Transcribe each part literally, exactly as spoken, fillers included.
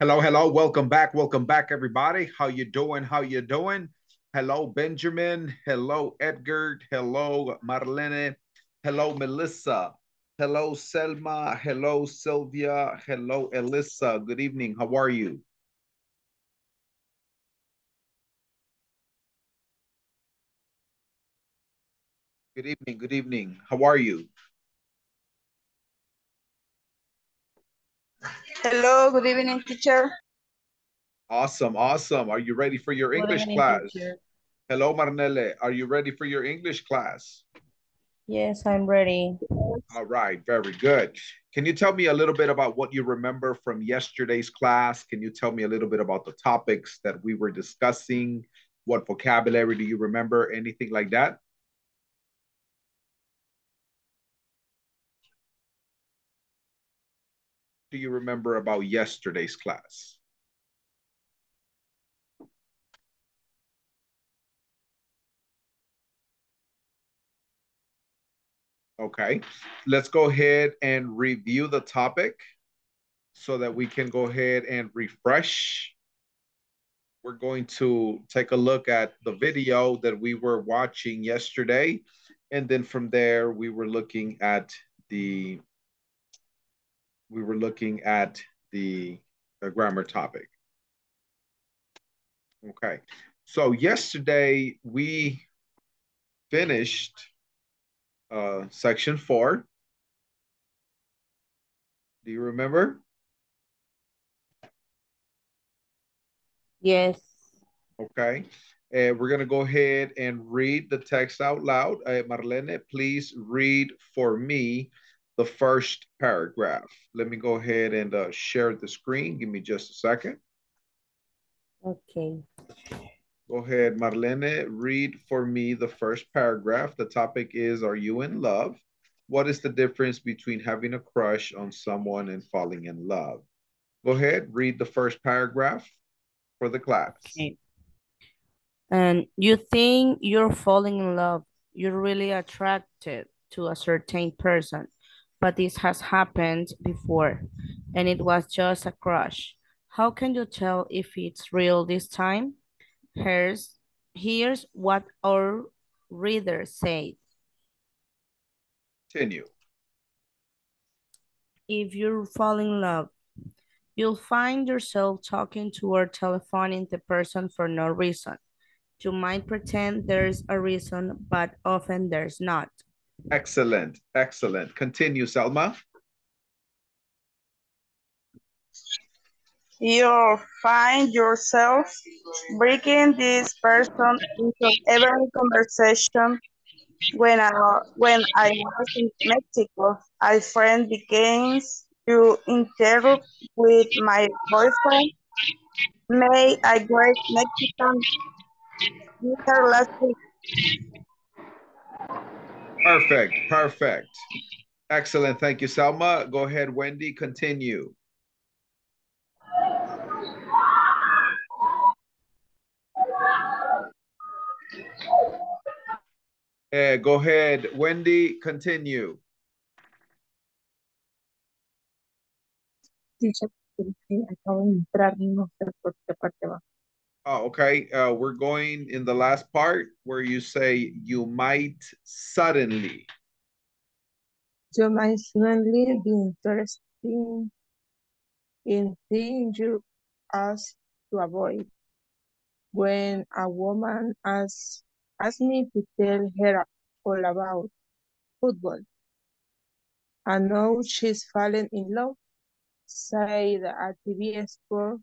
Hello, hello, welcome back, welcome back, everybody. How you doing, how you doing? Hello, Benjamin. Hello, Edgar. Hello, Marlene. Hello, Melissa. Hello, Salma. Hello, Sylvia. Hello, Elisa. Good evening, how are you? Good evening, good evening, how are you? Hello, good evening, teacher. Awesome, awesome. Are you ready for your good English evening, class? Teacher. Hello, Marnelle. Are you ready for your English class? Yes, I'm ready. All right, very good. Can you tell me a little bit about what you remember from yesterday's class? Can you tell me a little bit about the topics that we were discussing? What vocabulary do you remember? Anything like that? Do you remember about yesterday's class? Okay, let's go ahead and review the topic so that we can go ahead and refresh. We're going to take a look at the video that we were watching yesterday, and then from there we were looking at the we were looking at the, the grammar topic. Okay, so yesterday we finished uh, section four. Do you remember? Yes. Okay, and uh, we're gonna go ahead and read the text out loud. Uh, Marlene, please read for me the first paragraph. Let me go ahead and uh, share the screen. Give me just a second. Okay. Go ahead, Marlene, read for me the first paragraph. The topic is, are you in love? What is the difference between having a crush on someone and falling in love? Go ahead, read the first paragraph for the class. Okay. And you think you're falling in love. You're really attracted to a certain person. But this has happened before, and it was just a crush. How can you tell if it's real this time? Here's, here's what our reader said. Continue. If you fall in love, you'll find yourself talking to or telephoning the person for no reason. You might pretend there's a reason, but often there's not. Excellent, excellent. Continue, Salma. You'll find yourself breaking this person into every conversation. When I, when I was in Mexico, a friend began to interrupt with my boyfriend. Made a great Mexican dinner last week. Perfect, perfect. Excellent, thank you, Salma. Go ahead, Wendy, continue. Uh, go ahead, Wendy, continue. Oh, okay, uh, we're going in the last part where you say, you might suddenly. You might suddenly be interested in things you asked to avoid. When a woman asks, asks me to tell her all about football, I know she's fallen in love, said a T V sport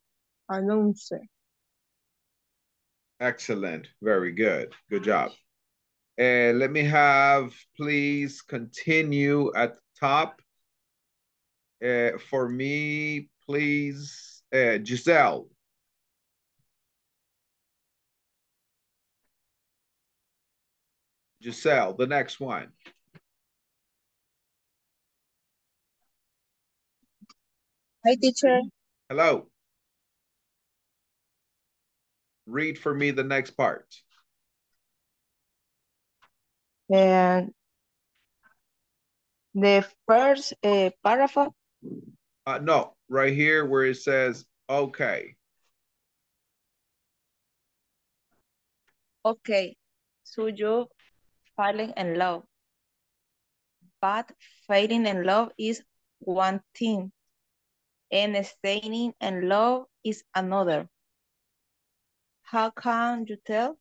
announcer. Excellent. Very good. Good job. And let me have, please continue at the top. Uh, for me, please, uh, Giselle. Giselle, the next one. Hi, teacher. Hello. Read for me the next part. And the first uh, paragraph? Uh, no, right here where it says Okay. Okay. So you falling in love. But falling in love is one thing. And staying in love is another. How can you tell?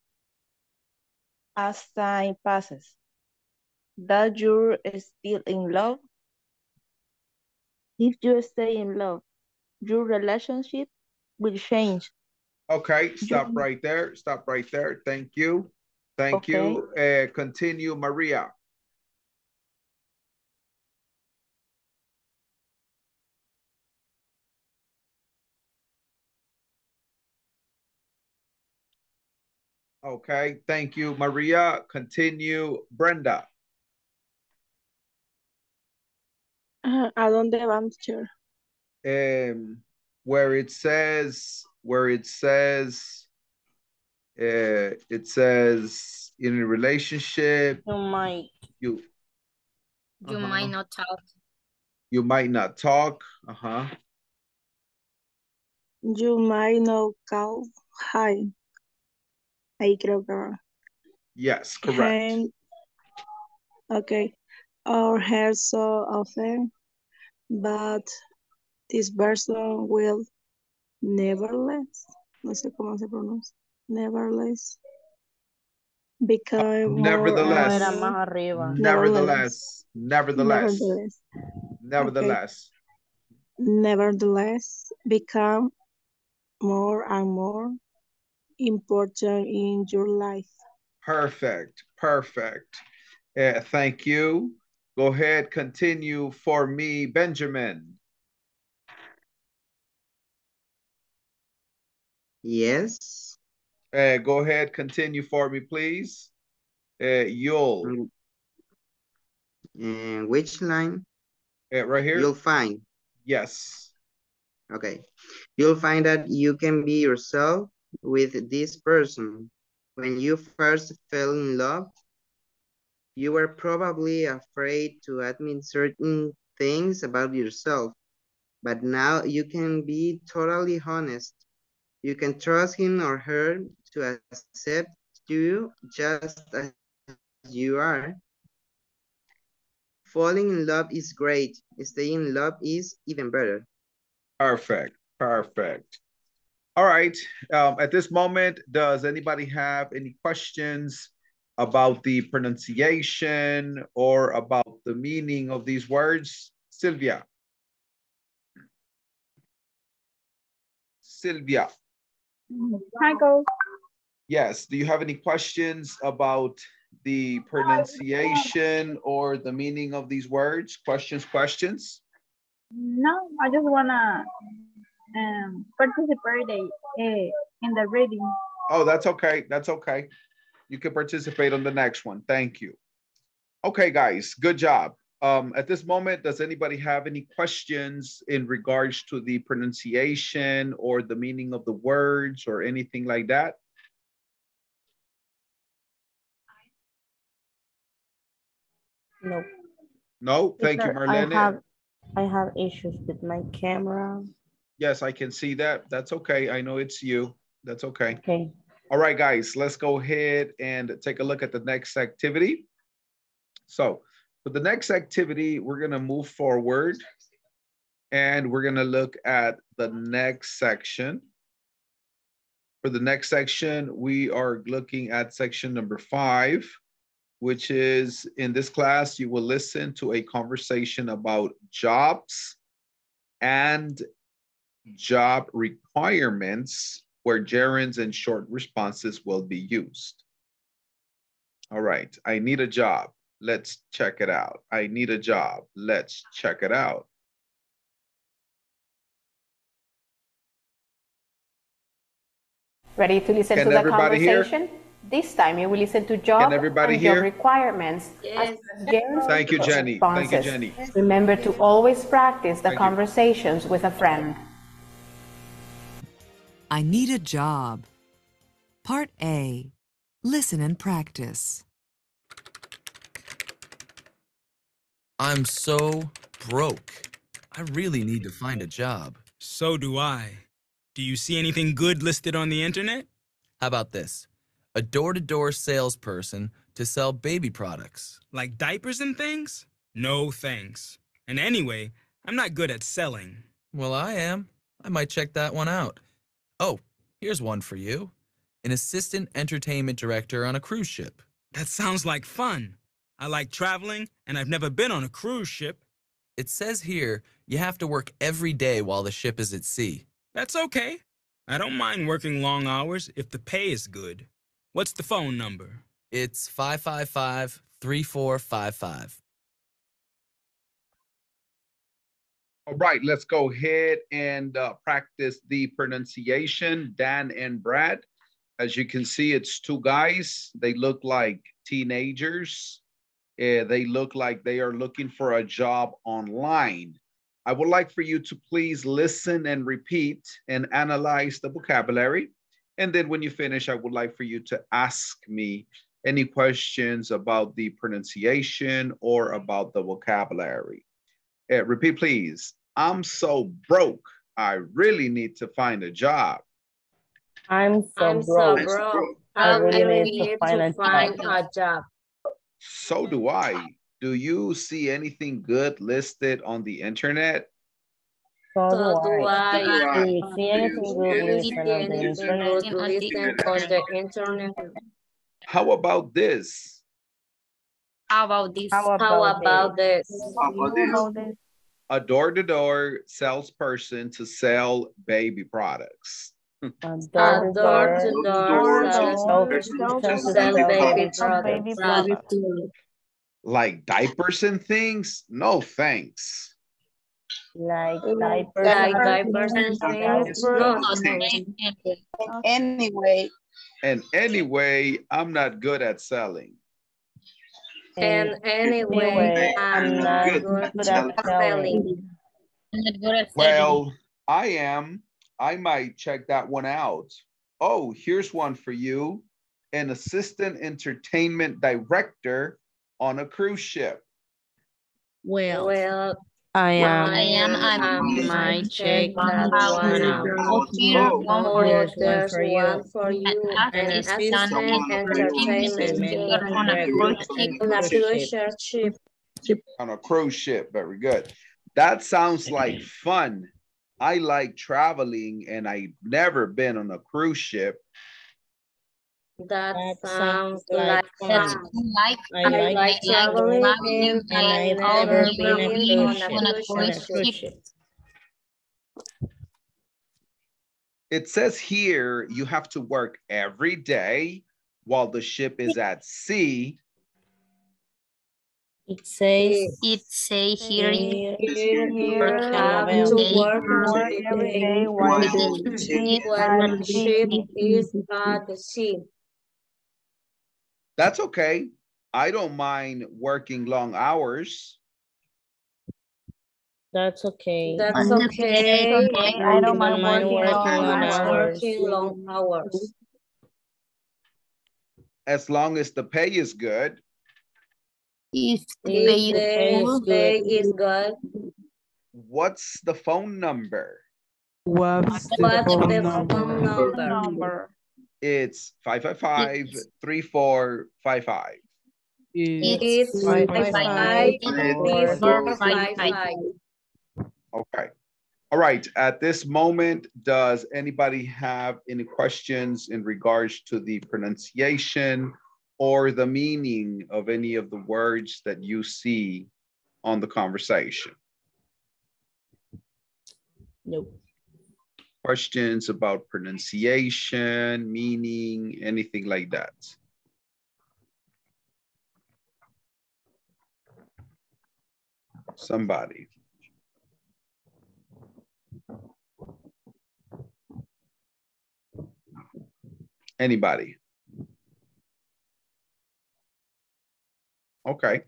As time passes, that you're still in love. If you stay in love, your relationship will change. Okay, stop you... right there. Stop right there. Thank you. Thank okay. you. Uh, continue, Maria. Okay, thank you, Maria. Continue, Brenda. Uh, ¿A dónde vamos, sir? Um, where it says, where it says, uh, it says in a relationship. You might. You. You uh-huh. might not talk. You might not talk. Uh huh. You might not call. Hi. I creo que. Yes, correct. And, okay. Or her so often, but this person will nevertheless, no sé cómo se pronuncia, nevertheless, become uh, nevertheless, more, uh, nevertheless, nevertheless, nevertheless, nevertheless, okay. nevertheless, become more and more important in your life. Perfect, perfect. Uh, thank you. Go ahead, continue for me, Benjamin. Yes. Uh, go ahead, continue for me, please. Uh, you'll. Uh, which line? Uh, right here. You'll find. Yes. Okay. You'll find that you can be yourself with this person. When you first fell in love, you were probably afraid to admit certain things about yourself, but now you can be totally honest. You can trust him or her to accept you just as you are. Falling in love is great. Staying in love is even better. Perfect, perfect. All right, um, at this moment, does anybody have any questions about the pronunciation or about the meaning of these words? Sylvia. Sylvia. Michael. Yes, do you have any questions about the pronunciation or the meaning of these words? Questions, questions? No, I just wanna um, participate uh, in the reading. Oh, that's okay, that's okay. You can participate on the next one. Thank you. Okay, guys, good job. Um, at this moment, does anybody have any questions in regards to the pronunciation or the meaning of the words or anything like that? No. No, thank you, Marlene. I have, I have issues with my camera. Yes, I can see that. That's okay. I know it's you. That's okay. Okay. All right, guys, let's go ahead and take a look at the next activity. So for the next activity, we're gonna move forward and we're gonna look at the next section. For the next section, we are looking at section number five, which is, in this class, you will listen to a conversation about jobs and job requirements, where gerunds and short responses will be used. All right, I need a job. Let's check it out. I need a job. Let's check it out. Ready to listen Can to the conversation? Hear? This time you will listen to job and job requirements. Yes. As Thank you, Jenny. Responses. Thank you, Jenny. Remember to always practice the Thank conversations you. with a friend. I need a job. Part A. Listen and practice. I'm so broke. I really need to find a job. So do I. Do you see anything good listed on the internet? How about this? A door-to-door salesperson to sell baby products. Like diapers and things? No thanks. And anyway, I'm not good at selling. Well, I am. I might check that one out. Oh, here's one for you. An assistant entertainment director on a cruise ship. That sounds like fun. I like traveling, and I've never been on a cruise ship. It says here you have to work every day while the ship is at sea. That's okay. I don't mind working long hours if the pay is good. What's the phone number? It's five five five, three four five five. All right, let's go ahead and uh, practice the pronunciation, Dan and Brad. As you can see, it's two guys. They look like teenagers. Uh, they look like they are looking for a job online. I would like for you to please listen and repeat and analyze the vocabulary. And then when you finish, I would like for you to ask me any questions about the pronunciation or about the vocabulary. Uh, repeat, please. I'm so broke. I really need to find a job. I'm so I'm broke. So broke. I really, I really need to find, to find a job. So do I. Do you see anything good listed on the internet? So do I. Do you see anything good listed on the internet? How about this? How about this? How about this? How about this? A door-to-door salesperson to sell baby products. Like diapers and things? No thanks. Like diapers, like diapers and things? No thanks. Anyway. And anyway, I'm not good at selling. And anyway, I'm not good at selling. Well, I am. I might check that one out. Oh, here's one for you. An assistant entertainment director on a cruise ship. Well, well I am. I am. I might check that one out. Oh, here's one for you. An assistant entertainment director on a cruise ship. On a cruise ship. Very good. That sounds like fun. I like traveling and I've never been on a cruise ship. That, that sounds like fun. Like, I, I like traveling and I've never been on a cruise ship. It says here you have to work every day while the ship is at sea. It says, it says here, here, here, here have to work more every day while the ship is at the sea. That's okay. I don't mind working long hours. That's okay. That's okay. I don't mind working long hours. As long as the pay is good. If the pay is good. What's the phone number? What's the, What's phone, the number? phone number? It's five five five, three four five five. It's five five five, three four five five. Okay. All right. At this moment, does anybody have any questions in regards to the pronunciation or the meaning of any of the words that you see on the conversation? Nope. Questions about pronunciation, meaning, anything like that? Somebody. Anybody? Okay.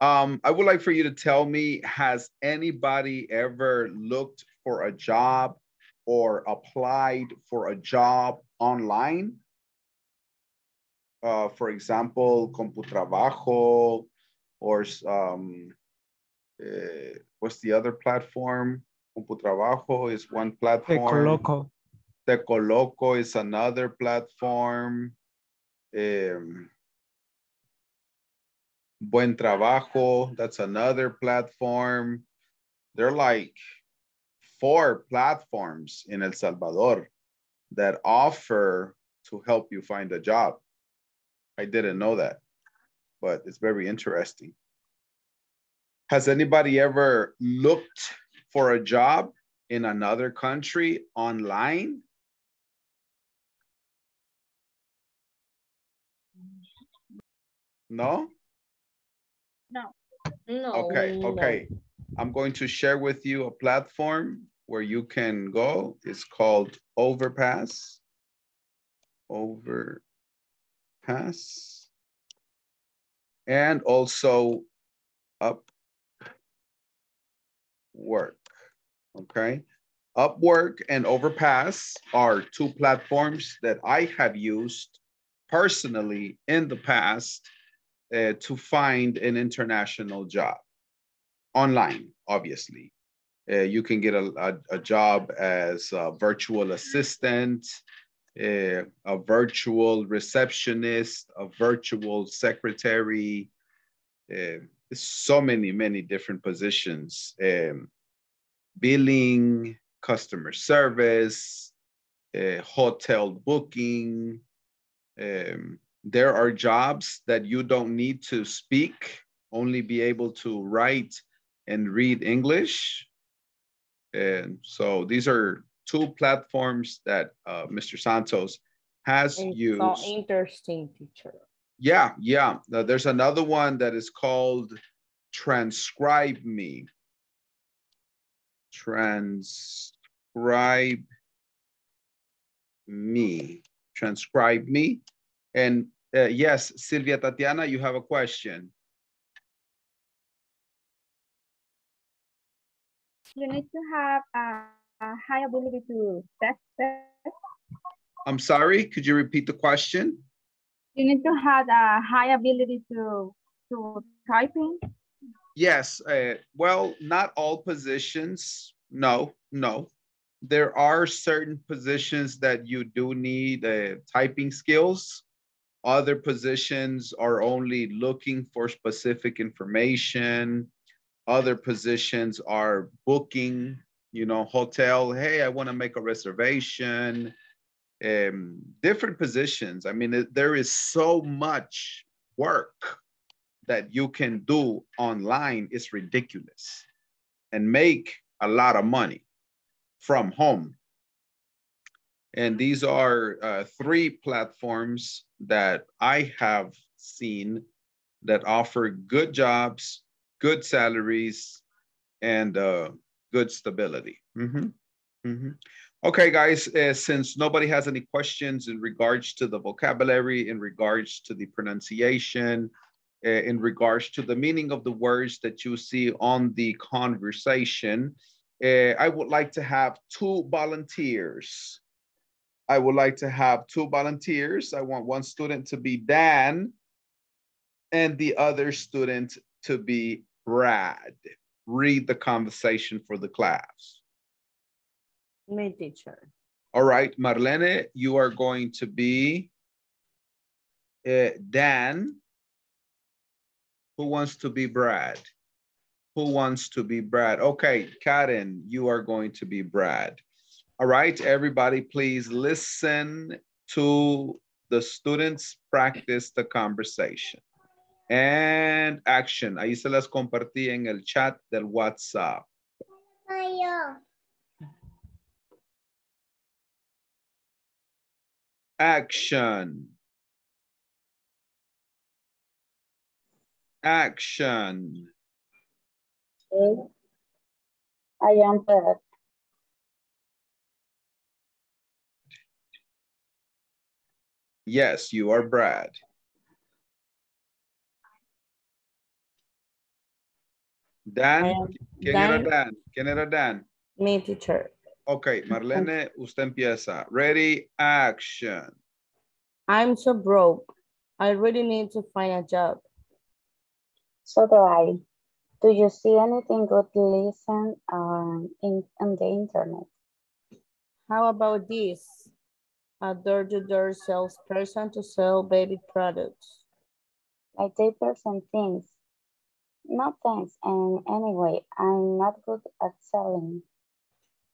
Um, I would like for you to tell me, has anybody ever looked for a job or applied for a job online? Uh, for example, CompuTrabajo or um, uh, what's the other platform? CompuTrabajo is one platform. Te coloco. Te Coloco is another platform. Um, Buen Trabajo, that's another platform. There are like four platforms in El Salvador that offer to help you find a job. I didn't know that, but it's very interesting. Has anybody ever looked for a job in another country online? No? No. No. Okay, okay. No. I'm going to share with you a platform where you can go. It's called Overpass. Overpass. And also Upwork. Okay. Upwork and Overpass are two platforms that I have used personally in the past Uh, to find an international job online, obviously. Uh, you can get a, a, a job as a virtual assistant, uh, a virtual receptionist, a virtual secretary, uh, so many, many different positions. Um, billing, customer service, uh, hotel booking, um, there are jobs that you don't need to speak, only be able to write and read English. And so these are two platforms that uh, Mister Santos has it's used. So interesting, teacher. Yeah, yeah. Now, there's another one that is called Transcribe Me. Transcribe Me. Transcribe Me. And uh, yes, Sylvia, Tatiana, you have a question. You need to have a, a high ability to test test. I'm sorry, could you repeat the question? You need to have a high ability to, to typing? Yes, uh, well, not all positions, no, no. There are certain positions that you do need uh, typing skills. Other positions are only looking for specific information. Other positions are booking, you know, hotel. Hey, I want to make a reservation. Um, different positions. I mean, it, there is so much work that you can do online. It's ridiculous. And make a lot of money from home. And these are uh, three platforms that I have seen that offer good jobs, good salaries, and uh, good stability. Mm-hmm. Mm-hmm. Okay, guys, uh, since nobody has any questions in regards to the vocabulary, in regards to the pronunciation, uh, in regards to the meaning of the words that you see on the conversation, uh, I would like to have two volunteers. I would like to have two volunteers. I want one student to be Dan and the other student to be Brad. Read the conversation for the class. My teacher. All right, Marlene, you are going to be uh, Dan. Who wants to be Brad? Who wants to be Brad? Okay, Karen, you are going to be Brad. All right, everybody, please listen to the students practice the conversation. And action. Ahí se las compartí en el chat del WhatsApp. Action. Action. I am Brad. Yes, you are Brad. Dan, um, ¿quién Dan. era Dan? ¿Quién era Dan? Me, teacher. Okay, Marlene, usted empieza. Ready, action. I'm so broke. I really need to find a job. So do I. Do you see anything good listen um, in, on the internet? How about this? A door-to-door salesperson to sell baby products. I taper some things. No thanks, and anyway, I'm not good at selling.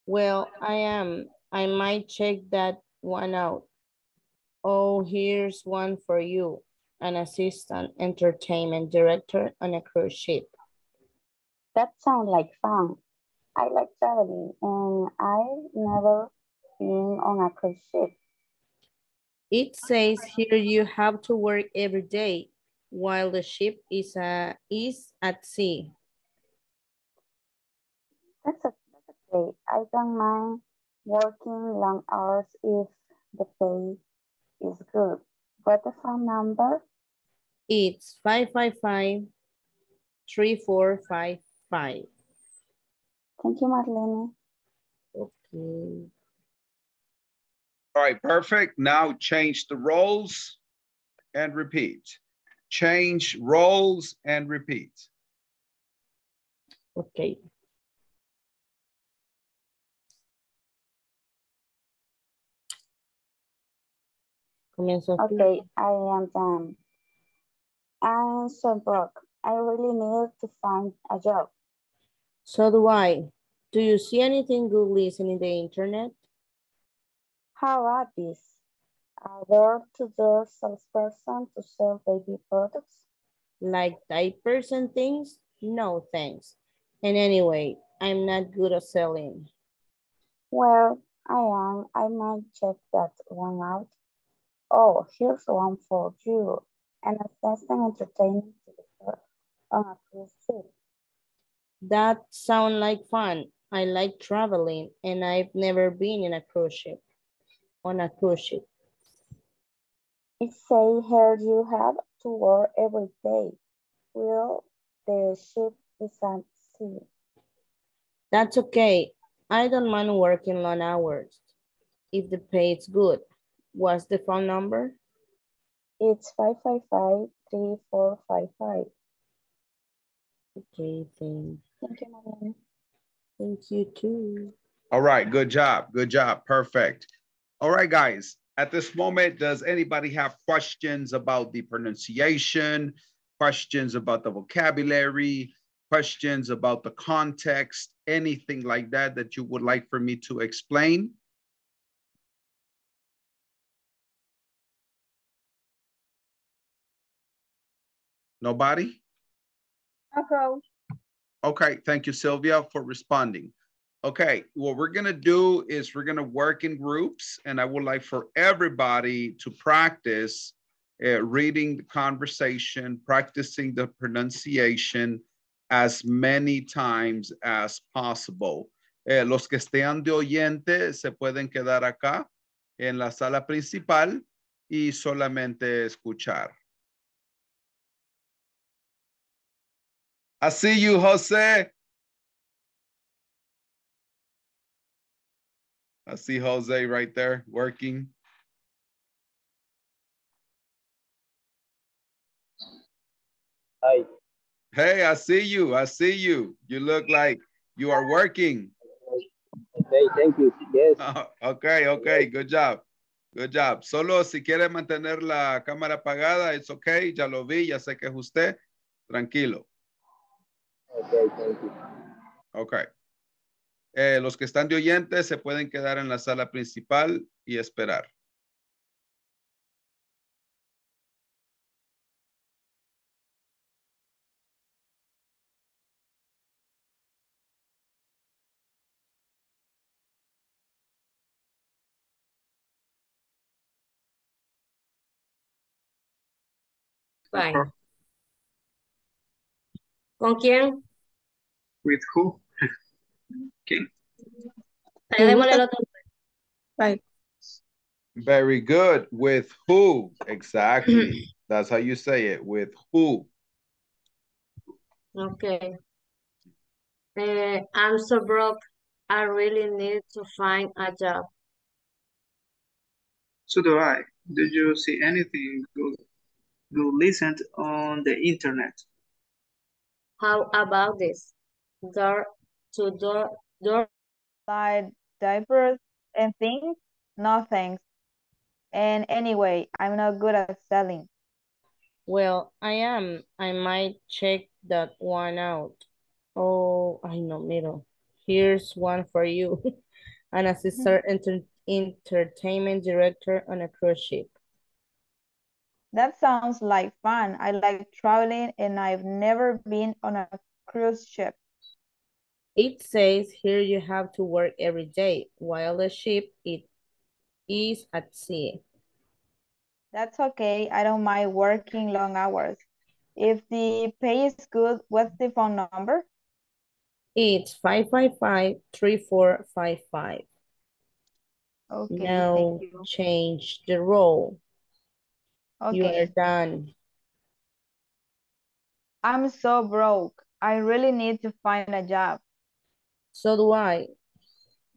Well, I am. I might check that one out. Oh, here's one for you. An assistant entertainment director on a cruise ship. That sounds like fun. I like traveling, and I've never been on a cruise ship. It says here you have to work every day while the ship is, uh, is at sea. That's okay. I don't mind working long hours if the pay is good. What's the phone number? It's five five five, three four five five. Thank you, Marlene. Okay. All right, perfect. Now change the roles and repeat. Change roles and repeat. Okay. Okay, I am done. I'm so broke. I really need to find a job. So do I. Do you see anything good listening in the internet? How about this? A door-to-door salesperson to sell baby products? Like diapers and things? No, thanks. And anyway, I'm not good at selling. Well, I am. I might check that one out. Oh, here's one for you. An assistant entertainment director on a cruise ship. That sounds like fun. I like traveling, and I've never been in a cruise ship. On a cruise ship. It says here you have to work every day. Well, the ship is at sea. That's okay. I don't mind working long hours if the pay is good. What's the phone number? It's five five five, three four five five. Okay, thanks. Thank you, Mama. Thank you, too. All right, good job. Good job. Perfect. All right, guys. At this moment, does anybody have questions about the pronunciation, questions about the vocabulary, questions about the context, anything like that that you would like for me to explain? Nobody? Okay. Okay, thank you, Sylvia, for responding. Okay, what we're gonna do is we're gonna work in groups, and I would like for everybody to practice uh, reading the conversation, practicing the pronunciation as many times as possible. Eh, los que estén de oyente se pueden quedar acá en la sala principal y solamente escuchar. I see you, Jose. I see Jose right there working. Hi. Hey, I see you. I see you. You look like you are working. Okay, thank you. Yes. Oh, okay, okay. Good job. Good job. Solo si quiere mantener la cámara apagada, it's okay. Ya lo vi. Ya sé que es usted. Tranquilo. Okay, thank you. Okay. Eh, los que están de oyentes se pueden quedar en la sala principal y esperar. Bye. ¿Con quién? With who? Okay. Right. Very good. With who? Exactly. That's how you say it. With who? Okay. Uh, I'm so broke. I really need to find a job. So do I. Did you see anything good, good listened on the internet? How about this? There to door, door, like diapers and things? No, thanks. And anyway, I'm not good at selling. Well, I am. I might check that one out. Oh, I know, Miro. Here's one for you. An assistant enter entertainment director on a cruise ship. That sounds like fun. I like traveling and I've never been on a cruise ship. It says here you have to work every day while the ship it is at sea. That's okay. I don't mind working long hours. If the pay is good, what's the phone number? It's five five five, three four five five. Okay, now change the role. Okay. You are done. I'm so broke. I really need to find a job. So do I.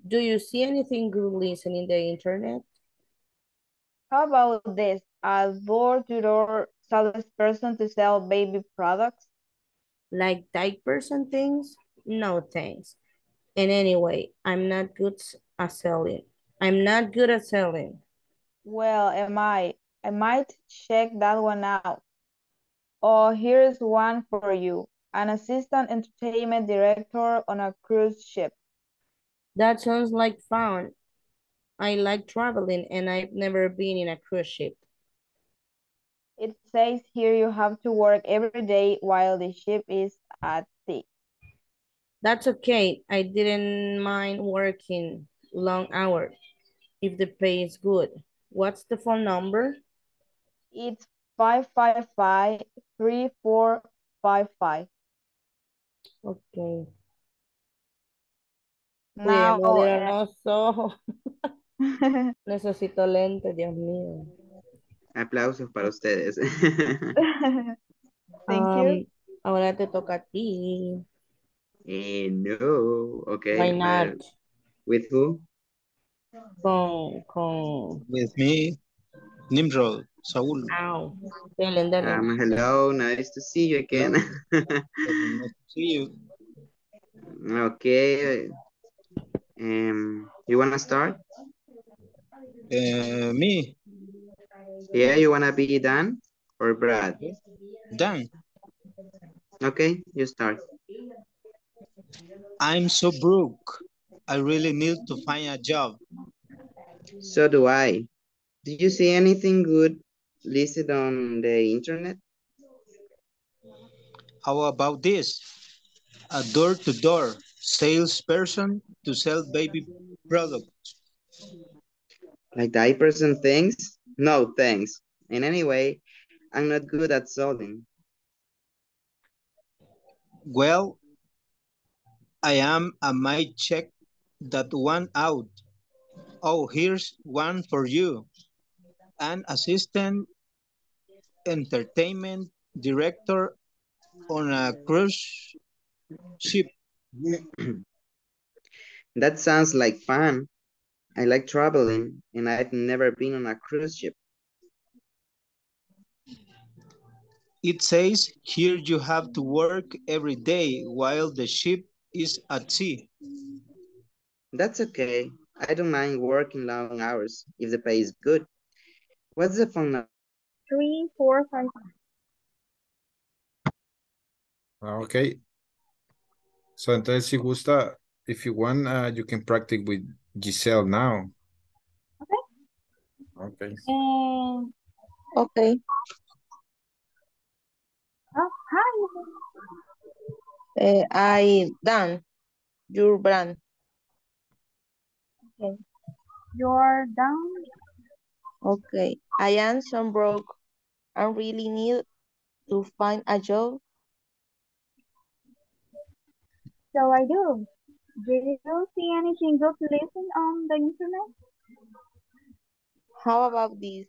Do you see anything grueling in the internet? How about this? A door-to-door salesperson to sell baby products? Like diapers and things? No thanks. And anyway, I'm not good at selling. I'm not good at selling. Well, am I? I might check that one out. Oh, here's one for you. An assistant entertainment director on a cruise ship. That sounds like fun. I like traveling and I've never been in a cruise ship. It says here you have to work every day while the ship is at sea. That's okay. I didn't mind working long hours if the pay is good. What's the phone number? It's five five five, three four five five. Okay. Now, no, so. Necesito lentes, Dios mío. Aplausos para ustedes. Thank um, you. Ahora te toca a ti. Eh, no. Okay. Why not? Uh, with who? Con, con. With me. Nimrod, Saul. Wow. Um, hello, nice to see you again. Nice to see you. Okay. Um, you wanna start? Uh, me. Yeah, you wanna be Dan or Brad? Dan. Okay, you start. I'm so broke. I really need to find a job. So do I. Did you see anything good listed on the internet? How about this? A door-to-door salesperson to sell baby products. Like diapers and things? No, thanks. And anyway, I'm not good at selling. Well, I am. I might check that one out. Oh, here's one for you. An assistant entertainment director on a cruise ship. That sounds like fun. I like traveling and I've never been on a cruise ship. It says here you have to work every day while the ship is at sea. That's okay. I don't mind working long hours if the pay is good. What's the phone number? Three, four, five, five. Okay. So, entonces, si gusta, if you want, uh, you can practice with Giselle now. Okay. Okay. Um, okay. Oh, hi. Uh, I done your brand. Okay. You're done. Okay. I am so broke. I really need to find a job. So I do. Did you see anything good listed on the internet? How about this?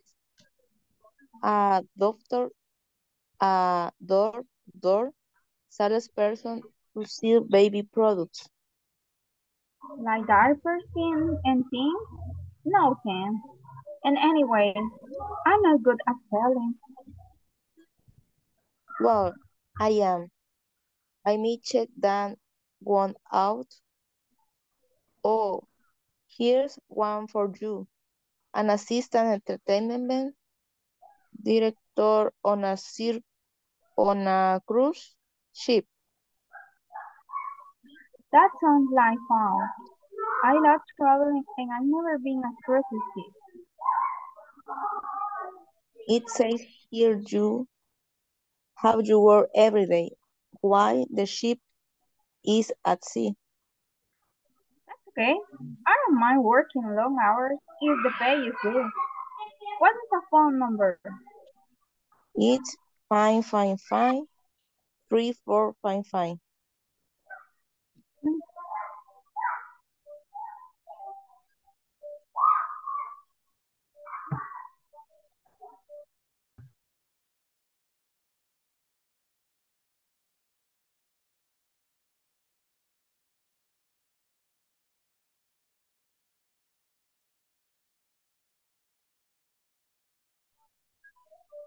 A doctor, a door, door, salesperson to sell baby products. Like diapers and things? No, Sam. And anyway, I'm not good at selling. Well, I am. I may check that one out. Oh, Here's one for you. An assistant entertainment director on a cir on a cruise ship. That sounds like fun. I love traveling and I've never been a cruise ship. It says here you have you work every day. Why the ship is at sea. That's okay. I don't mind working long hours if the pay is good. What is the phone number? It's five five five three four five five.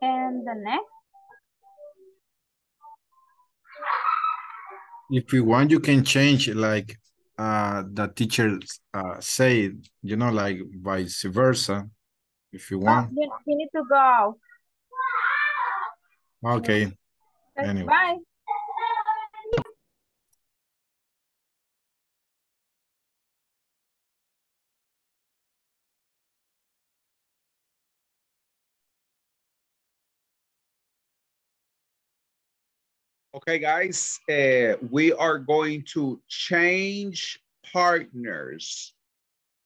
And the next? If you want, you can change like uh, the teacher uh, said, you know, like vice versa, if you want. Oh, you need to go. Okay. That's anyway. Bye. Okay, guys, uh, we are going to change partners.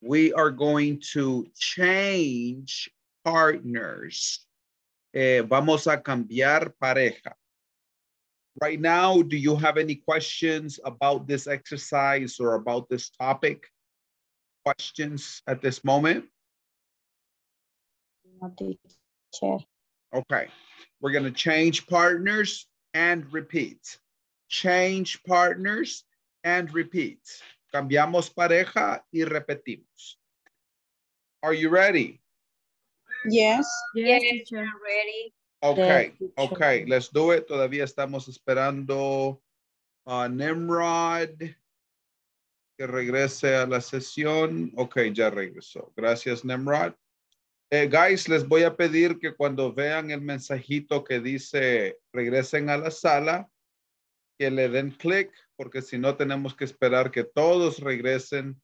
We are going to change partners. Eh, vamos a cambiar pareja. Right now, do you have any questions about this exercise or about this topic? Questions at this moment? No, teacher. Okay, we're going to change partners. And repeat. Change partners and repeat. Cambiamos pareja y repetimos. Are you ready? Yes. Yes, teacher. I'm ready. Okay. Yes, okay. Let's do it. Todavía estamos esperando a Nimrod que regrese a la sesión. Okay, ya regresó. Gracias, Nimrod. Eh, guys, les voy a pedir que cuando vean el mensajito que dice regresen a la sala, que le den clic, porque si no tenemos que esperar que todos regresen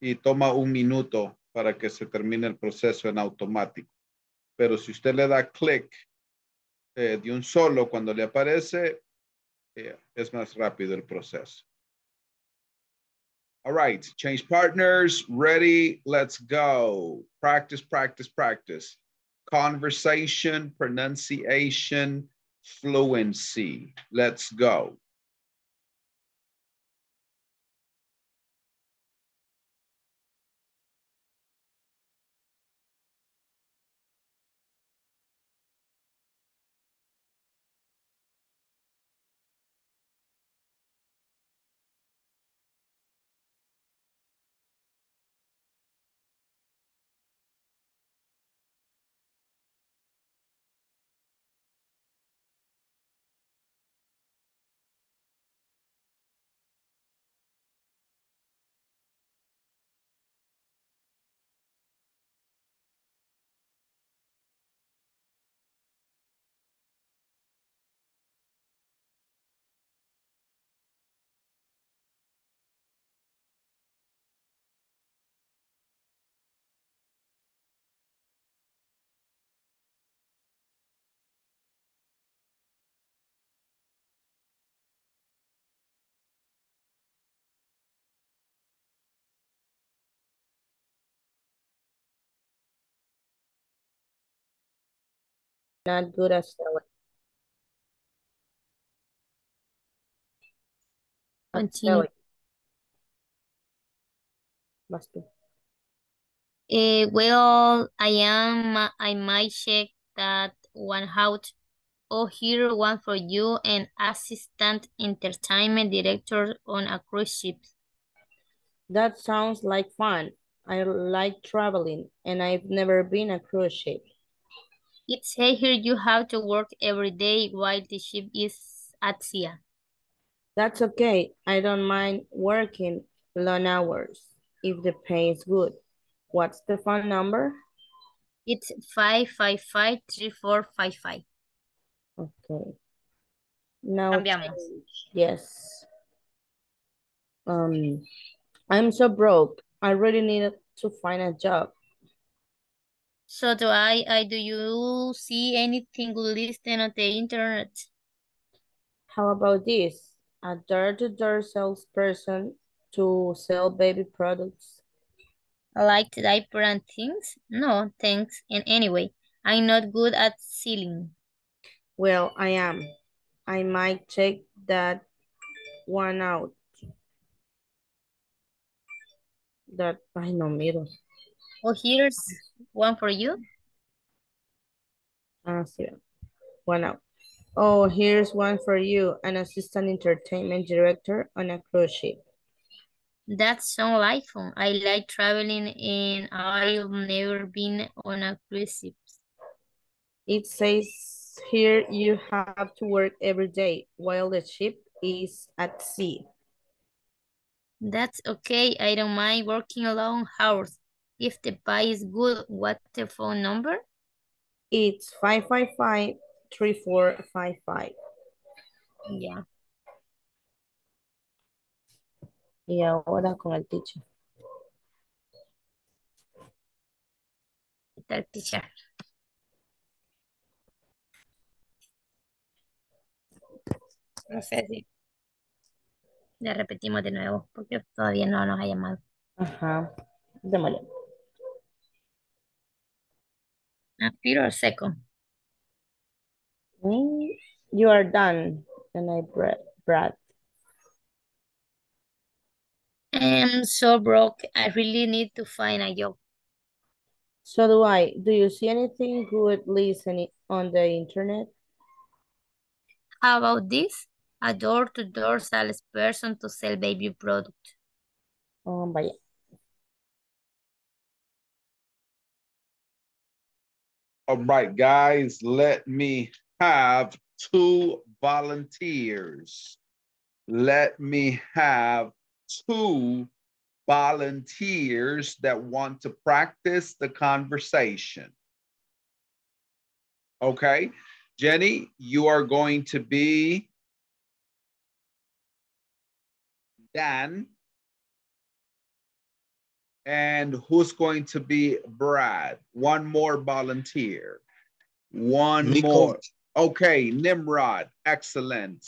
y toma un minuto para que se termine el proceso en automático. Pero si usted le da clic eh, de un solo cuando le aparece, eh, es más rápido el proceso. All right, change partners, ready, let's go. Practice, practice, practice. Conversation, pronunciation, fluency. Let's go. Not good as well. Continue. Must be. Uh, well, I am. I might check that one out. Oh, here one for you. An assistant entertainment director on a cruise ship. That sounds like fun. I like traveling, and I've never been a cruise ship. It says here you have to work every day while the ship is at sea. That's okay. I don't mind working long hours if the pay is good. What's the phone number? It's five five five, three four five five. Okay. Now, cambiamos. Yes. Um, I'm so broke. I really need to find a job. So do I, I do you see anything listed on the internet? How about this? A door-to-door salesperson to sell baby products. Like diaper and things? No, thanks. And anyway, I'm not good at selling. Well, I am. I might check that one out. That I know middle. Well, here's one for you. Uh, yeah. One out. Oh, here's one for you. An assistant entertainment director on a cruise ship. That's so delightful. I like traveling and I've never been on a cruise ship. It says here you have to work every day while the ship is at sea. That's okay. I don't mind working long hours. If the pie is good, what's the phone number? It's five five five, three four five five. Yeah. Y ahora con el teacher. Está el teacher. No sé si le repetimos de nuevo porque todavía no nos ha llamado. Ajá. Démosle. Aspiro al seco. You are done. And I breath. I'm so broke. I really need to find a job. So do I. Do you see anything good listening on the internet? How about this? A door-to-door salesperson to sell baby products. Um, vaya. All right, guys, let me have two volunteers. Let me have two volunteers that want to practice the conversation. Okay, Jenny, you are going to be Dan. And who's going to be Brad? One more volunteer. One Nicole. more. Okay, Nimrod, excellent.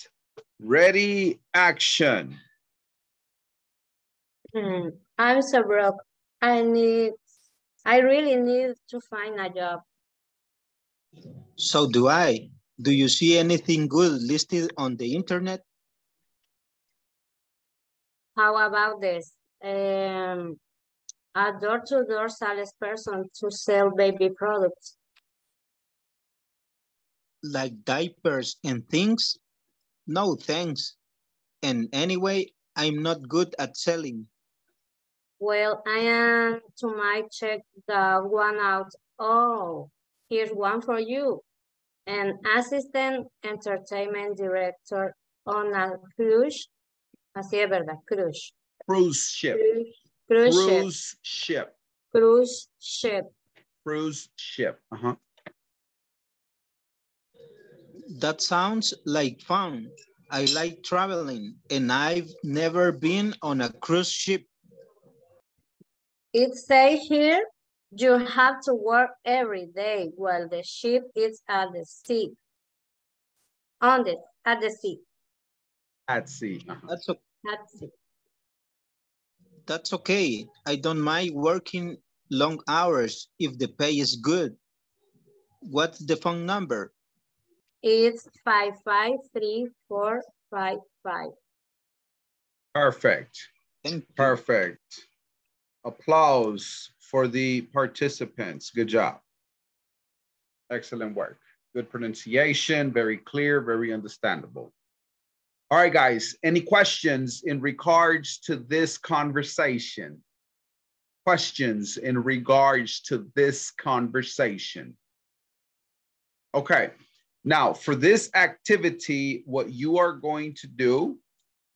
Ready, action. Mm, I'm so broke. I need, I really need to find a job. So do I. Do you see anything good listed on the internet? How about this? Um, a door-to-door salesperson to sell baby products. Like diapers and things? No, thanks. And anyway, I'm not good at selling. Well, I am to my check the one out. Oh, here's one for you. An assistant entertainment director on a cruise. Así es verdad, cruise. Cruise ship. Cruise, cruise, cruise ship. ship. Cruise ship. Cruise ship. Uh-huh. That sounds like fun. I like traveling and I've never been on a cruise ship. It says here, you have to work every day while the ship is at the sea. On the, at the sea. At sea. That's okay. At sea. That's okay. I don't mind working long hours if the pay is good. What's the phone number? It's five five three, four five five. Perfect. Thank you. Perfect. Applause for the participants. Good job. Excellent work. Good pronunciation, very clear, very understandable. All right, guys, any questions in regards to this conversation? Questions in regards to this conversation? Okay. Now, for this activity, what you are going to do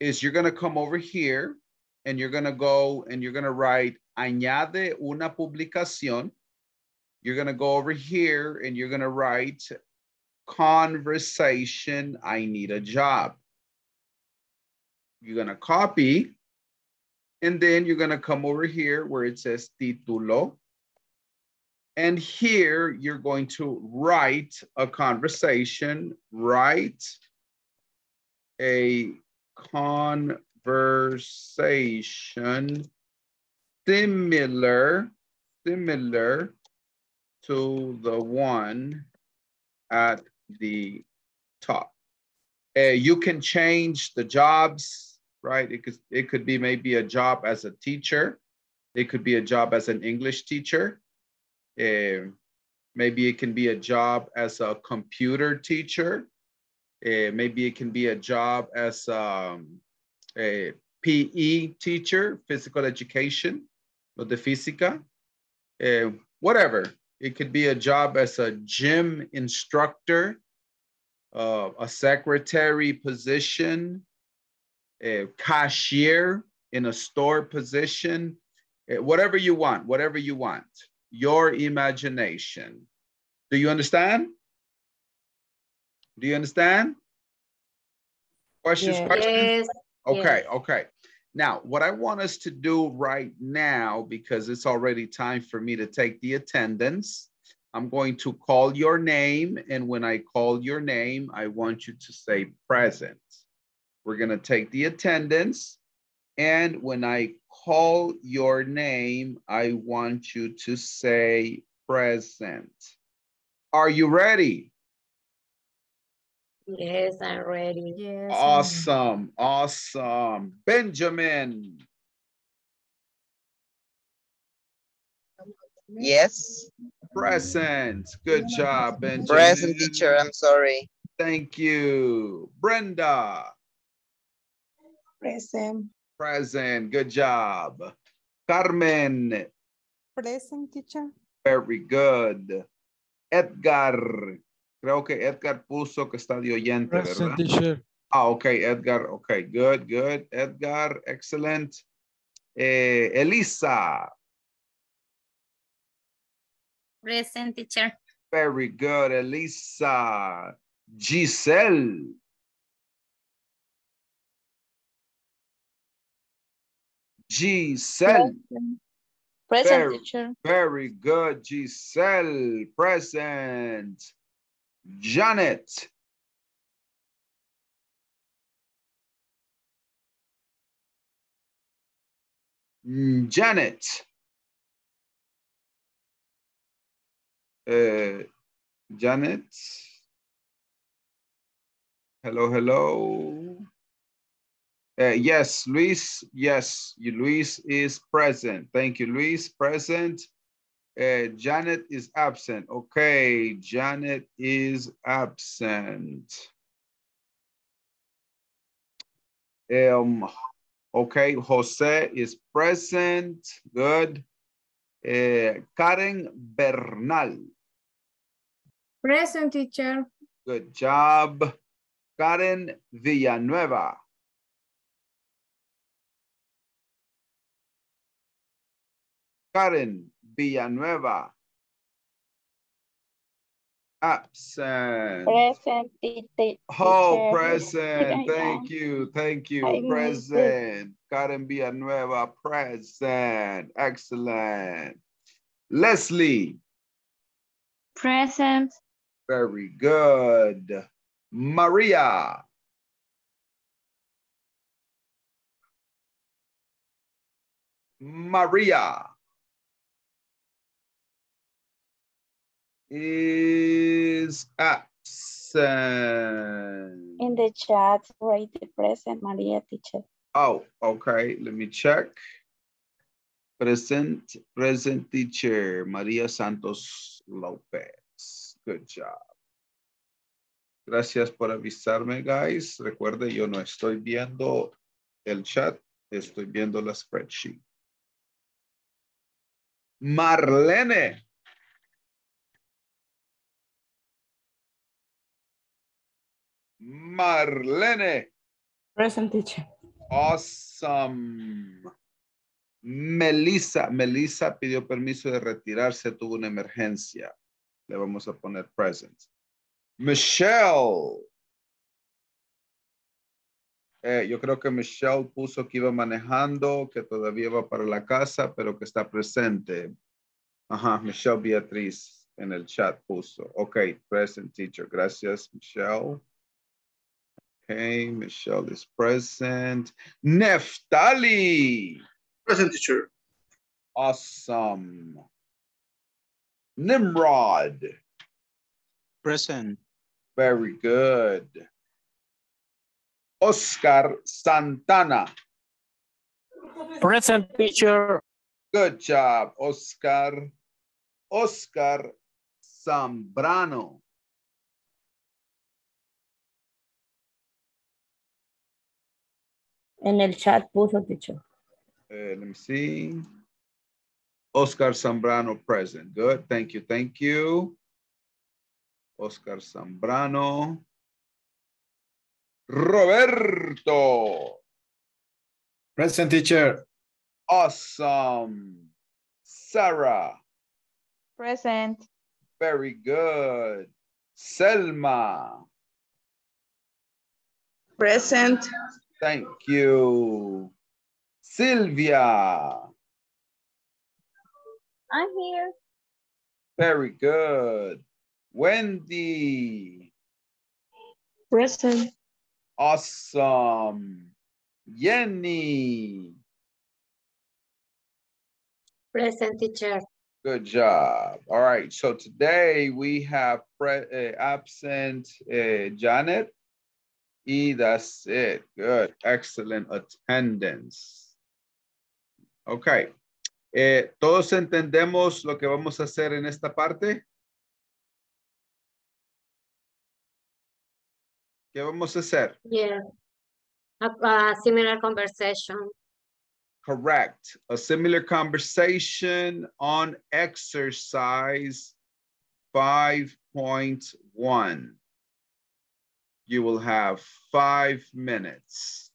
is you're going to come over here and you're going to go and you're going to write añade una publicación. You're going to go over here and you're going to write conversation, I need a job. You're going to copy, and then you're going to come over here where it says título. And here you're going to write a conversation, write a conversation similar, similar to the one at the top. Uh, you can change the jobs, right? It could, it could be maybe a job as a teacher. It could be a job as an English teacher. Uh, maybe it can be a job as a computer teacher. Uh, maybe it can be a job as um, a P E teacher, physical education, lo de física, uh, whatever. It could be a job as a gym instructor, uh, a secretary position, a cashier in a store position, uh, whatever you want, whatever you want. Your imagination. Do you understand? Do you understand? Questions? Yes. Questions? Okay, yes. Okay. Now, what I want us to do right now, because it's already time for me to take the attendance, I'm going to call your name. And when I call your name, I want you to say present. We're going to take the attendance. And when I call your name, I want you to say present. Are you ready? Yes, I'm ready. Yes. Awesome. Awesome. Benjamin. Yes. Present. Good job, Benjamin. Present, teacher. I'm sorry. Thank you. Brenda. Present. Present. Good job. Carmen. Present, teacher. Very good. Edgar. Creo que Edgar puso que está de oyente, present, ¿verdad? Teacher. Ah, ok, Edgar, ok, good, good. Edgar, excellent. Eh, Elisa. Present, teacher. Very good, Elisa. Giselle. Giselle. Present, present very, teacher. Very good, Giselle. Present. Janet. Janet. Uh, Janet. Hello, hello. Uh, yes, Luis. Yes, Luis is present. Thank you, Luis. Present. Uh, Janet is absent. Okay, Janet is absent. Um, okay, Jose is present. Good. Uh, Karen Bernal. Present, teacher. Good job. Karen Villanueva. Karen Villanueva. Absent. Present. Oh, present. Thank you. Thank you. Present. Karen Villanueva, present. Excellent. Leslie. Present. Very good. Maria. Maria. Is absent. In the chat, write the present Maria, teacher. Oh, okay. Let me check. Present, present teacher, Maria Santos Lopez. Good job. Gracias por avisarme, guys. Recuerde, yo no estoy viendo el chat. Estoy viendo la spreadsheet. Marlene. Marlene. Present, teacher. Awesome. Melissa, Melissa pidió permiso de retirarse, tuvo una emergencia. Le vamos a poner present. Michelle. Eh, yo creo que Michelle puso que iba manejando, que todavía va para la casa, pero que está presente. Ajá, Michelle Beatriz en el chat puso. Ok, present teacher. Gracias, Michelle. Okay, Michelle is present. Neftali. Present teacher. Awesome. Nimrod. Present. Very good. Oscar Santana. Present teacher. Good job, Oscar. Oscar Zambrano. En el chat puso teacher. Uh, let me see. Oscar Zambrano present. Good. Thank you. Thank you. Oscar Zambrano. Roberto. Present teacher. Awesome. Sarah. Present. Very good. Selma. Present. Thank you. Sylvia. I'm here. Very good. Wendy. Present. Awesome. Jenny. Present teacher. Good job. All right. So today we have pre uh, absent uh, Janet. E, that's it. Good. Excellent attendance. Okay. Eh, ¿Todos entendemos lo que vamos a hacer en esta parte? ¿Qué vamos a hacer? Yeah. A, a similar conversation. Correct. A similar conversation on exercise five point one. You will have five minutes.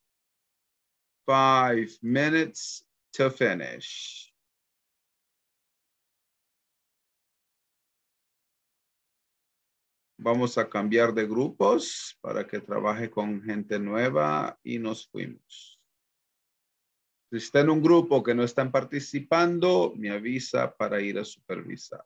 Five minutes to finish. Vamos a cambiar de grupos para que trabaje con gente nueva y nos fuimos. Si está en un grupo que no están participando, me avisa para ir a supervisar.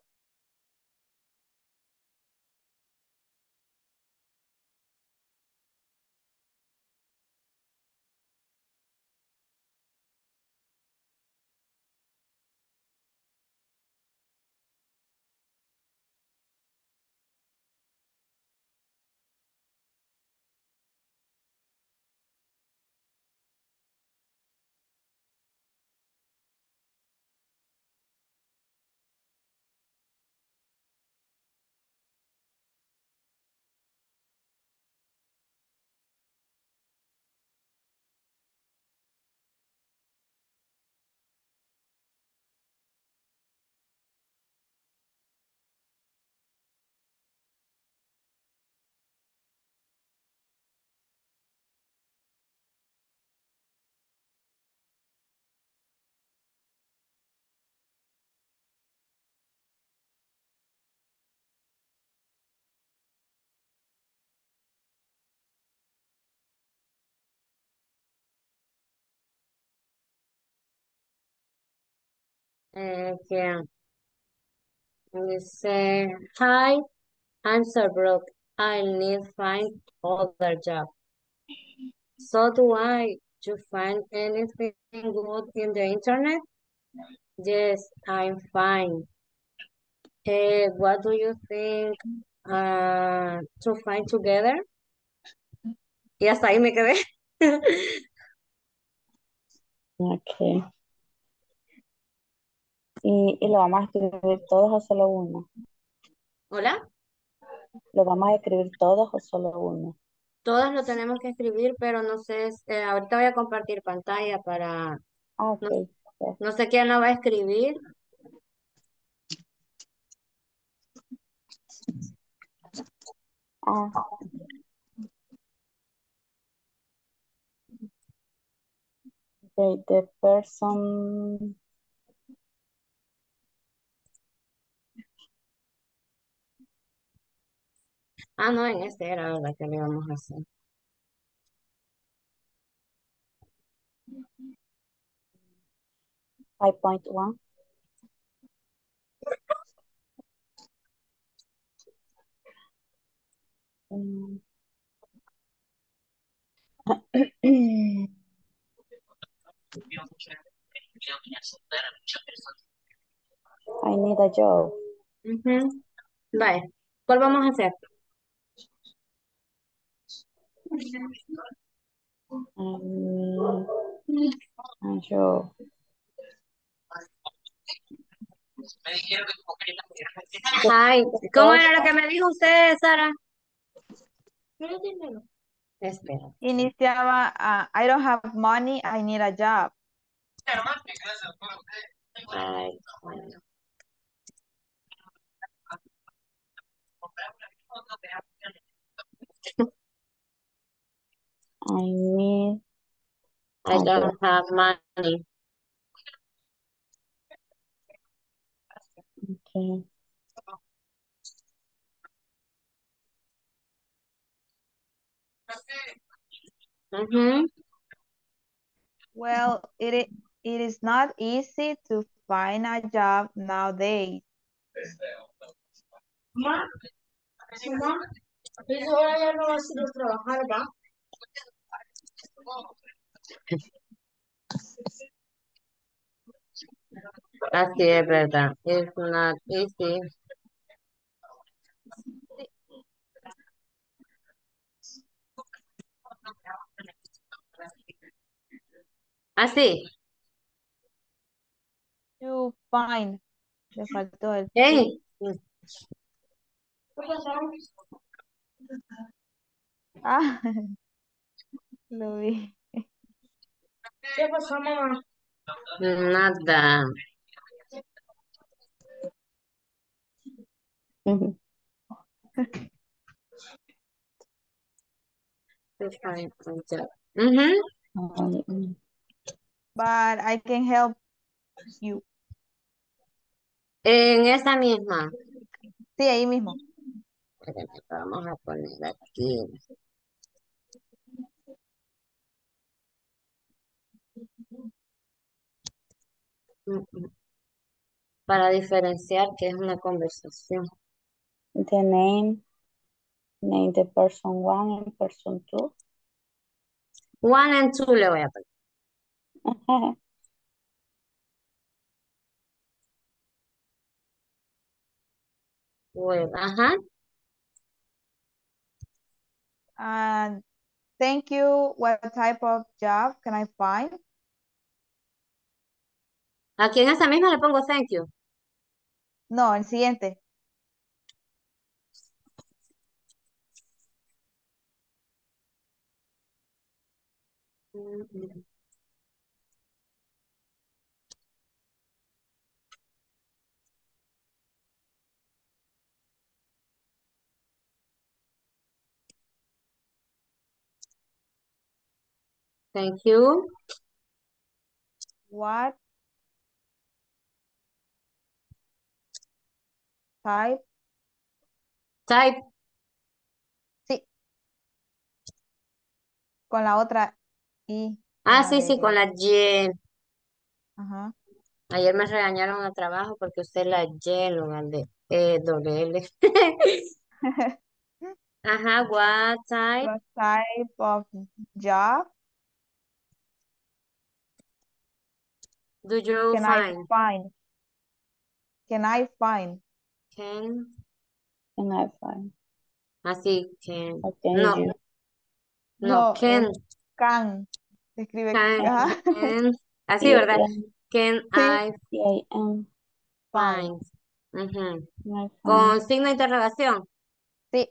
Uh, yeah. You say, hi, I'm so broke. I need to find other job. So do I. Do you find anything good in the internet? Yes, I'm fine. Uh, what do you think uh, to find together? Yes, ahí me quedé. Okay. Y, y lo vamos a escribir todos o solo uno. ¿Hola? ¿Lo vamos a escribir todos o solo uno? Todos lo tenemos que escribir, pero no sé, eh, ahorita voy a compartir pantalla para... Okay. No, no sé quién lo va a escribir. Ah. the, the person Ah, no, en este era la que le íbamos a hacer. five point one. um. I need a job. Uh-huh. Vale. ¿Cuál vamos a hacer? Um, a job. Ay, ¿cómo era lo que me dijo usted, Sara? Espera. Iniciaba, uh, I don't have money, I need a job. Ay, bueno. I need. I don't have money. Okay. Mm-hmm. Well, it it is not easy to find a job nowadays. Mamá, mamá, eso ahora ya no va a ser trabajar, ¿verdad? Así es, verdad. It's not easy. Así. You find. Le faltó el. Hey. Ah. Luis. ¿Qué pasó, mamá? Nada. Mm-hmm. Mm-hmm. But I can help you. En esa misma. Sí, ahí mismo. Vamos a poner aquí. Para diferenciar que es una conversación. The name, name the person one and person two. One and two le voy a poner. Well, ajá. And uh, thank you. What type of job can I find? Aquí en esa misma le pongo thank you. No, el siguiente. Thank you. What type? Type. Sí. Con la otra. Y ah, sí, de... sí, con la Y. Ajá. Ayer me regañaron al trabajo porque usé la Y en lugar de eh, doble L. Ajá, what type? What type of job? Do you Can find? I find? Can I find? Can. Can I find? Así, can. Okay, no. You. No, no, can. Can. Se escribe can, can. Así, yeah, ¿verdad? Can, can I find? Find. Uh-huh. Find. Con signo de interrogación. Sí.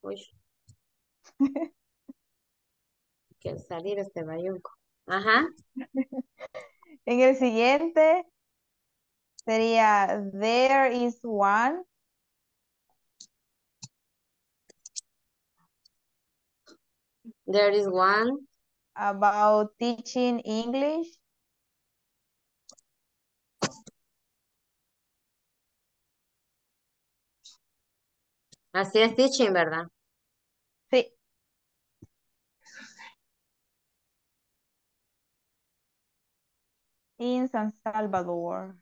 Uy. Quiero salir este bayunco. Ajá. En el siguiente sería there is one. There is one. about teaching English? Así es teaching, ¿verdad? Sí. In San Salvador.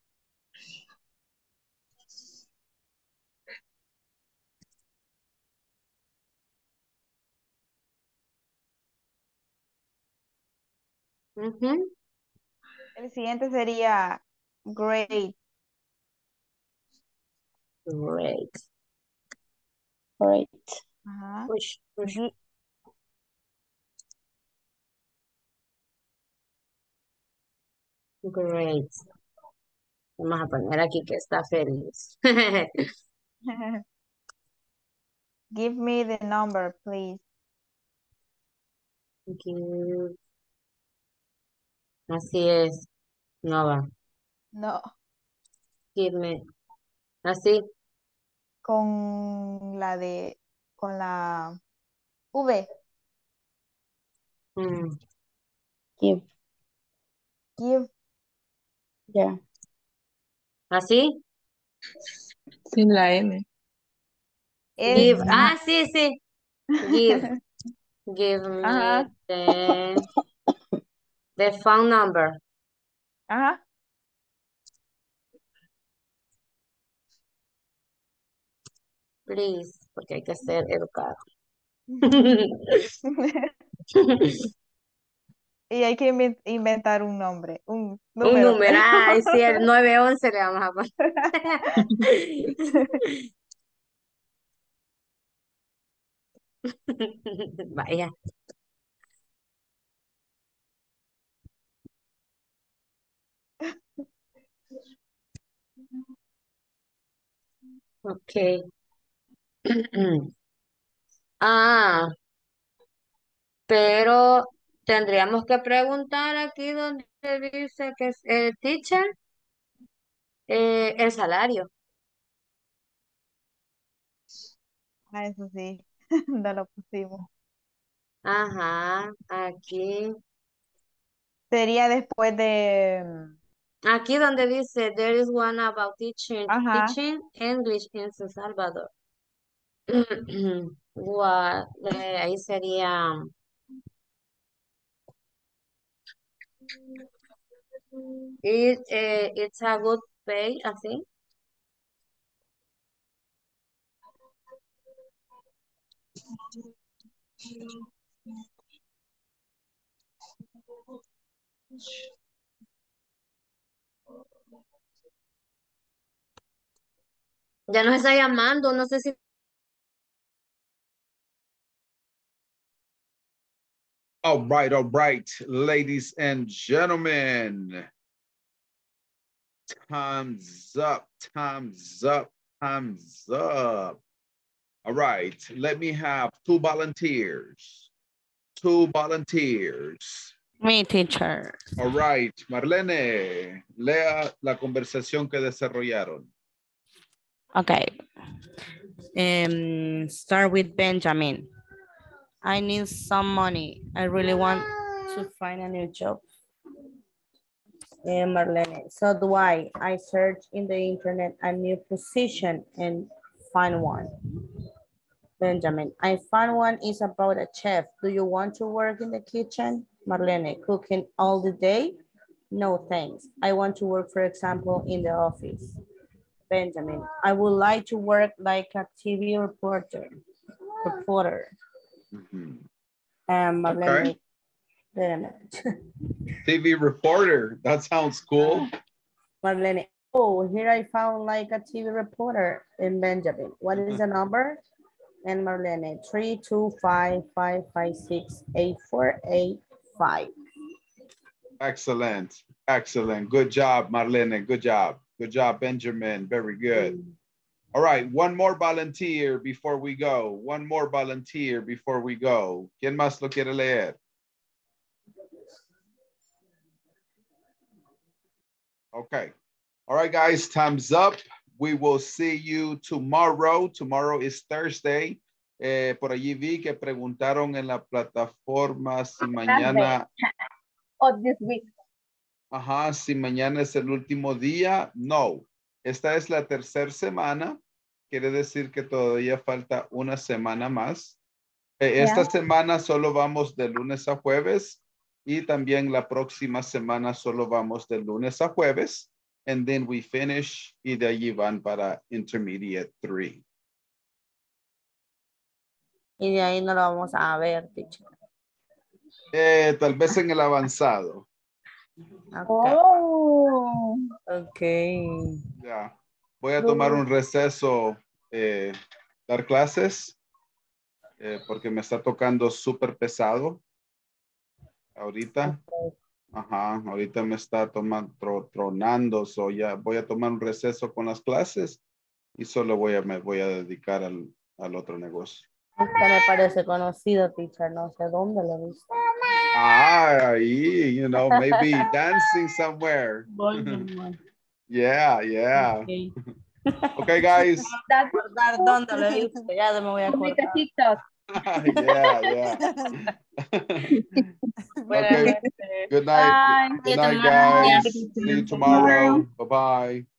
Uh-huh. El siguiente sería great. Great. Great. Uh-huh. Push, push. Great. Vamos a poner aquí que está feliz. Give me the number, please. Okay. Así es. No va. No. Give me. Así. Con la de. Con la. V. Mm. Give. Give. Ya. Yeah. ¿Así? Sin la M. El, give. Uh, ah, sí, sí. Give. Give me uh-huh. the, the phone number. Ajá. Uh-huh. Please, porque hay que ser educado. Y hay que inventar un nombre, un número. Un número, ah, sí, el nueve once le vamos a poner. Vaya. Okay. Ah, pero... Tendríamos que preguntar aquí donde dice que es el teacher, eh, el salario. Ah, eso sí, no lo pusimos. Ajá, aquí. Sería después de... Aquí donde dice, there is one about teaching, ajá. Teaching English in San Salvador. What, eh, ahí sería... It, eh, it's a good pay, I think. Ya nos está llamando, no sé si... All right, all right, ladies and gentlemen. Time's up, time's up, time's up. All right, let me have two volunteers. Two volunteers. Me, teacher. All right, Marlene, lea la conversación que desarrollaron. Okay. Um, start with Benjamin. I need some money. I really want to find a new job. Yeah, Marlene, so do I. I search in the internet a new position and find one. Benjamin, I found one is about a chef. Do you want to work in the kitchen? Marlene, cooking all the day? No, thanks. I want to work, for example, in the office. Benjamin, I would like to work like a T V reporter. Reporter. Mm-hmm. Um, okay. Marlene, T V reporter, that sounds cool. Marlene, oh, here I found like a T V reporter in Benjamin. What is the number? And Marlene, three two five five five six eight four eight five. Excellent, excellent. Good job, Marlene. Good job. Good job, Benjamin. Very good. Mm. All right, one more volunteer before we go. One more volunteer before we go. ¿Quién más lo quiere leer? Okay. All right, guys, time's up. We will see you tomorrow. Tomorrow is Thursday. Eh, por allí vi que preguntaron en la plataforma si mañana... Oh, this week. Ajá, si mañana es el último día. No, esta es la tercera semana. Quiere decir que todavía falta una semana más. Eh, yeah. Esta semana solo vamos de lunes a jueves. Y también la próxima semana solo vamos de lunes a jueves. And then we finish. Y de allí van para Intermediate three. Y de ahí no lo vamos a ver, teacher. Eh, tal vez en el avanzado. Okay. Oh. Okay. Ya. Voy a tomar un receso, eh, dar clases, eh, porque me está tocando súper pesado. Ahorita. Okay. Ajá, ahorita me está tomando, tro, tronando, so ya voy a tomar un receso con las clases y solo voy a, me voy a dedicar al, al otro negocio. Este me parece conocido, teacher, no sé dónde lo he visto. Ah, ahí, you know, maybe dancing somewhere. Yeah, yeah. Okay, okay guys. ¿Dónde lo he visto? Ya me voy a acordar. Yeah, yeah. Okay. Good night. Bye. Good night, guys. See you tomorrow. Bye-bye.